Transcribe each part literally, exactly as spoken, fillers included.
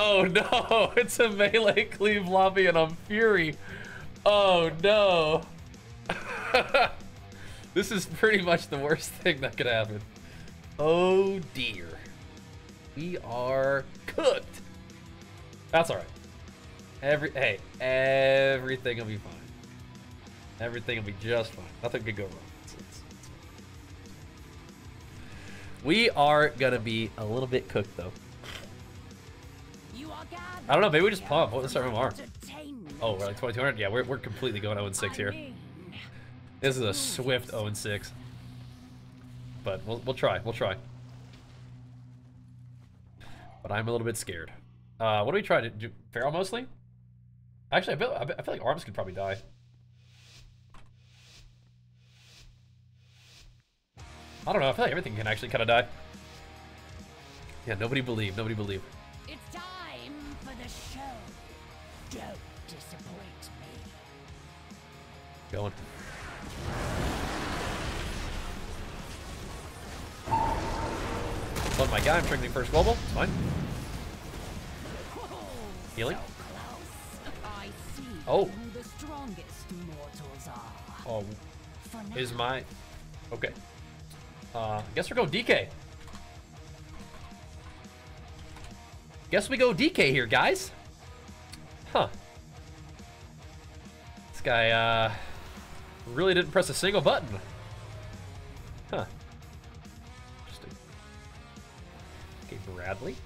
Oh no, it's a melee cleave lobby and I'm Fury. Oh no. This is pretty much the worst thing that could happen. Oh dear. We are cooked. That's all right. Every hey, everything will be fine. Everything will be just fine. Nothing could go wrong. It's, it's, it's. We are gonna be a little bit cooked though. I don't know. Maybe we just pump. What's our M M R? Oh, we're like twenty-two hundred. Yeah, we're we're completely going zero and six here. This is a swift zero and six. But we'll we'll try. We'll try. But I'm a little bit scared. Uh, what do we try to do? Feral mostly? Actually, I feel, I feel like arms could probably die. I don't know. I feel like everything can actually kind of die. Yeah, nobody believe. Nobody believe. It's time for the show. Don't disappoint me. Going. Love my guy. I'm triggering first global. It's fine. Healing. Oh. Oh. Is my. Okay. Uh, I guess we're going D K. Guess we go D K here, guys. Huh. This guy, uh. really didn't press a single button. Huh. Interesting. Okay, Bradley.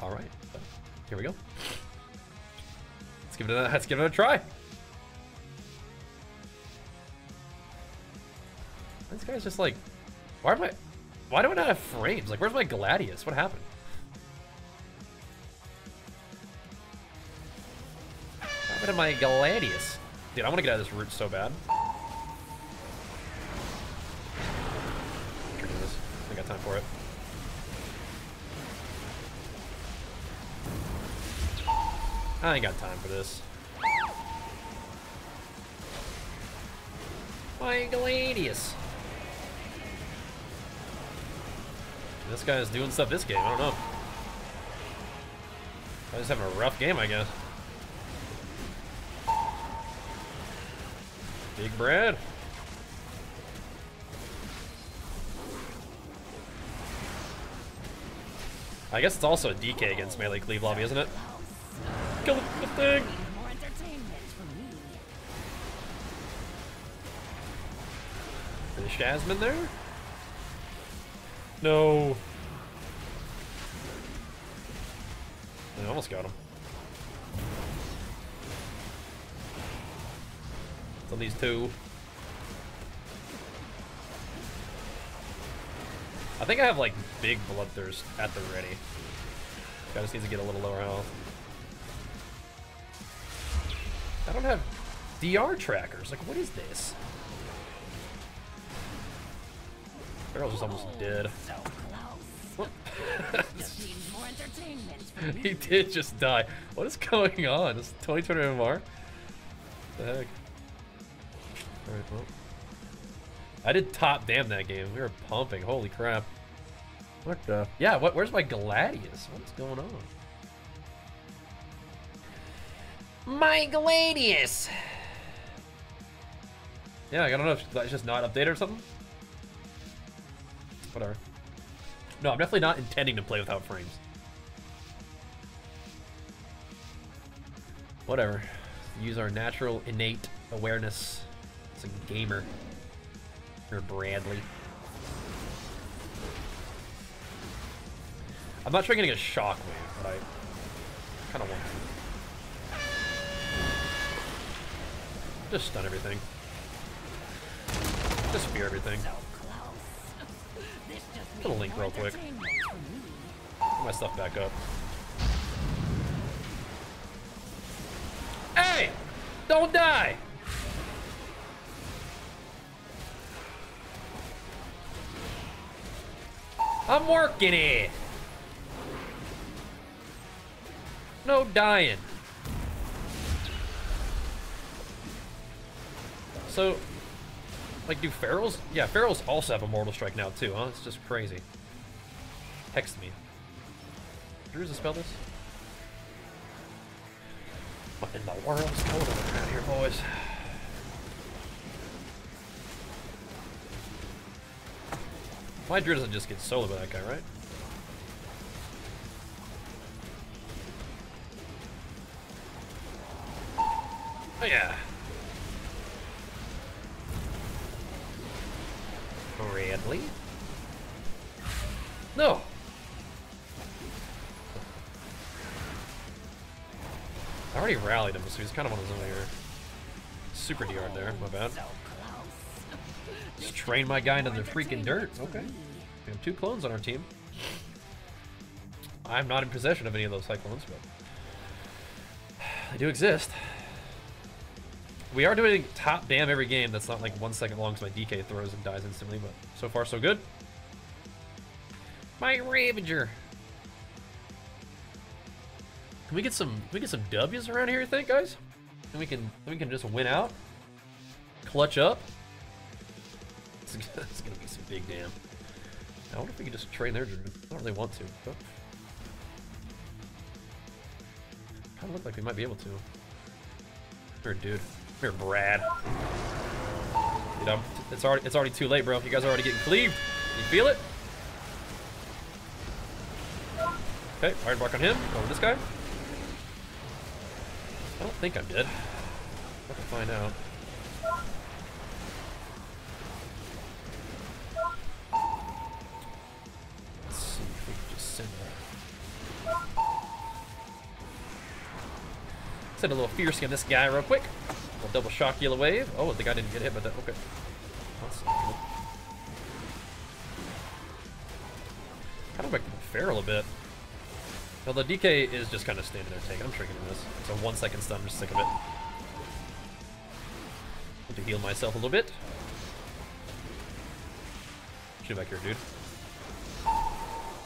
Alright. Here we go. Let's give it a, let's give it a try. This guy's just like, why am I, why do I not have frames? Like, where's my Gladius? What happened? What happened to my Gladius? Dude, I want to get out of this root so bad. Tricky this. I got time for it. I ain't got time for this. My Gladius. This guy is doing stuff this game. I don't know. I just having a rough game, I guess. Big Brad. I guess it's also a D K against melee cleave lobby, isn't it? Kill the, the thing. Finish Jasmine there. No. I almost got him. It's on these two. I think I have like big bloodthirst at the ready. I just need to get a little lower health. I don't have D R trackers. Like, what is this? Barrel's just almost dead. So he did just die. What is going on? It's twenty-two hundred M M R. What the heck? Alright, well. I did top damn that game. We were pumping. Holy crap. What the? Yeah, what, where's my Gladius? What's going on? My Gladius! Yeah, I don't know if that's just not updated or something. Whatever. No, I'm definitely not intending to play without frames. Whatever. Use our natural innate awareness. It's a gamer. Or Bradley. I'm not sure I'm getting a shockwave, but I kind of want to. Just stun everything. Just fear everything. Put a link real quick. Put my stuff back up. Hey! Don't die! I'm working here! No dying. So, like, do ferals? Yeah, ferals also have a mortal strike now too, huh? It's just crazy. Text me. He resist spells. What in the world's going on around here, boys? My Druid doesn't just get soloed by that guy, right? Oh yeah. Bradley? No! I already rallied him, so he's kind of on his own here. Super D R there, my bad. Just train my guy into the freaking dirt. Okay. We have two clones on our team. I'm not in possession of any of those cyclones, but they do exist. We are doing top damn every game. That's not like one second long, so my D K throws and dies instantly, but so far so good. My Ravager. Can we get some can we get some W's around here, you think, guys? And we can we can just win out. Clutch up. It's, it's gonna be some big damn. I wonder if we can just train their Druid. I don't really want to, but kinda look like we might be able to. Here, dude. Here, Brad. Dude, I'm, it's already it's already too late, bro. You guys are already getting cleaved. You feel it? Okay, Iron Bark on him. Go with this guy. I don't think I'm dead. I can find out. Let's see if we can just send a, send a little fierce on this guy real quick. We'll double shock yellow wave. Oh, the guy didn't get hit by that. Okay. That's not good. Kind of make them feral a bit. Well, the D K is just kind of standing there taking. I'm tricking this. It's a one second stun, I'm just sick of it. Need to heal myself a little bit. Shoot back here, dude. I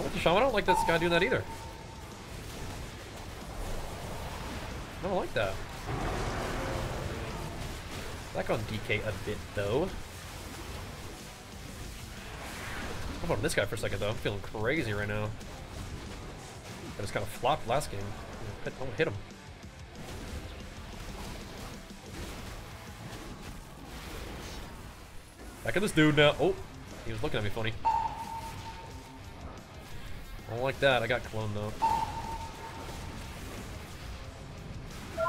want the shaman. I don't like this guy doing that either. I don't like that. Back on D K a bit, though. How about this guy for a second, though? I'm feeling crazy right now. I just kind of flopped last game. I don't hit him. Back at this dude now. Oh, he was looking at me funny. I don't like that. I got cloned though.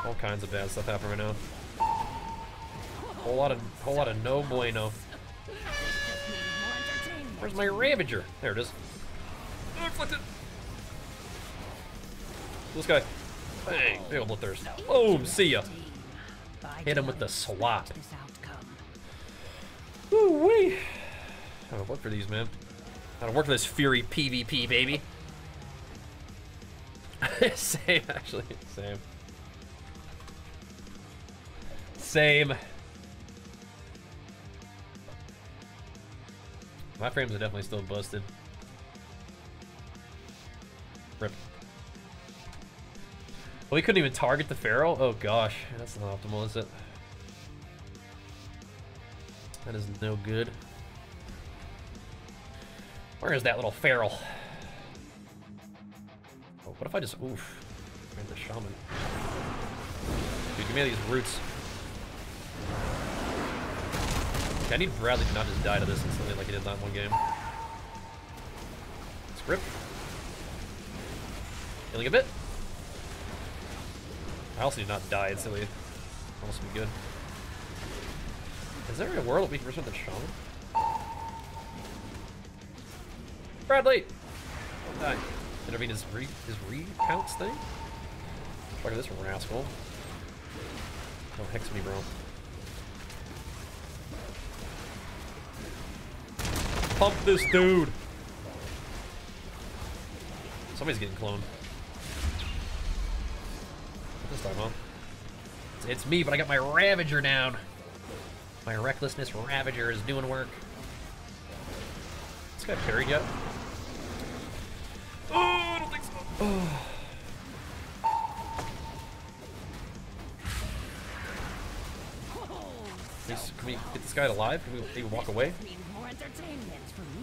All kinds of bad stuff happening right now. Whole lot of whole lot of no bueno. Where's my Ravager? There it is. Oh, inflicted. This guy. Bang. Big old bloodthirst. Boom. See ya. Hit him with the swap. Woo-wee. Gotta work for these, man. Gotta work for this Fury PvP, baby. Same, actually. Same. Same. My frames are definitely still busted. Rip. Well, we couldn't even target the Feral? Oh gosh, that's not optimal, is it? That is no good. Where is that little Feral? Oh, what if I just, oof, ran the Shaman. Dude, give me all these roots. Okay, I need Bradley to not just die to this instantly like he did in that one game. Let's rip. Healing a bit. I also did not die instantly. That must be good. Is there a world that we can restore the shaman? Bradley! Don't die. Intervene his re his recounts thing? Fuck this rascal. Don't hex me, bro. Pump this dude! Somebody's getting cloned. This time, huh? It's, it's me, but I got my Ravager down. My Recklessness Ravager is doing work. This guy parried yet? Oh, I don't think so. Oh. Can, we, can we get this guy alive? Can we even walk away?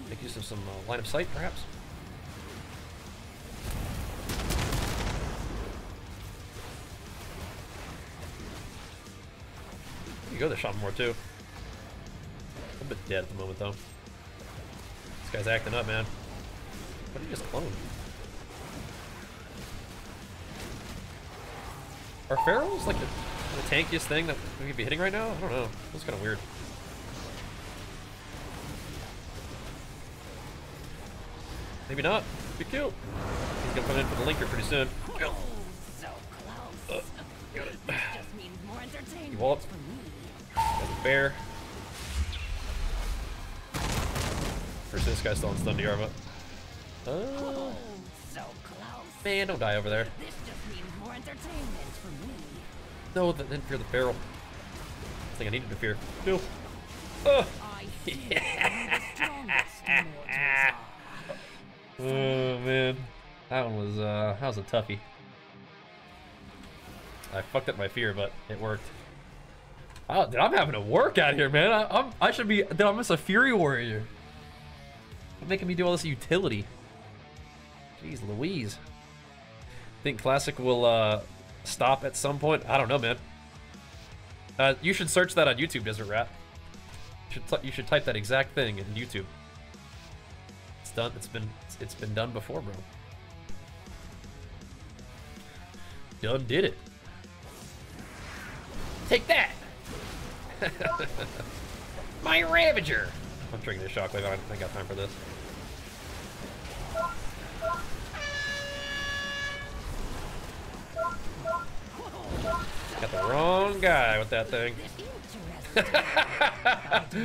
Make use of some uh, line of sight, perhaps? go to the shop more too. I'm a bit dead at the moment though. This guy's acting up, man. What did he just clone? Are ferals like the, the tankiest thing that we could be hitting right now? I don't know. That's kind of weird. Maybe not. Be cute. He's gonna come in for the linker pretty soon. Oh, so close. Uh, just means more entertainment for me. That's a bear. First, this guy's still on stun D R, but uh, oh, so close. Man, don't die over there. This just means more entertainment for me. No, then fear the barrel. I think I needed to fear. No. Oh. Yeah. Oh man, that one was uh, that was a toughie. I fucked up my fear, but it worked. Oh, dude, I'm having a workout here, man. I, I'm I should be. Dude, I'm just a Fury Warrior. You're making me do all this utility. Jeez Louise. Think Classic will uh, stop at some point? I don't know, man. Uh, you should search that on YouTube, Desert Rat. You should, you should type that exact thing in YouTube. It's done. It's been. It's been done before, bro. Done did it. Take that! My Ravager! I'm drinking this shockwave. I don't think I got time for this. Got the wrong guy with that thing.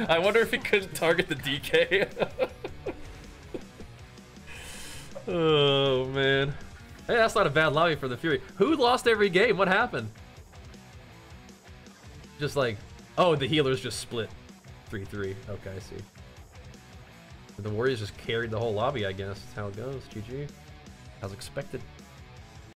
I wonder if he couldn't target the D K. Oh, man. Hey, that's not a bad lobby for the Fury. Who lost every game? What happened? Just like, oh, the healers just split. three three. Okay, I see. The Warriors just carried the whole lobby, I guess. That's how it goes. G G. As expected.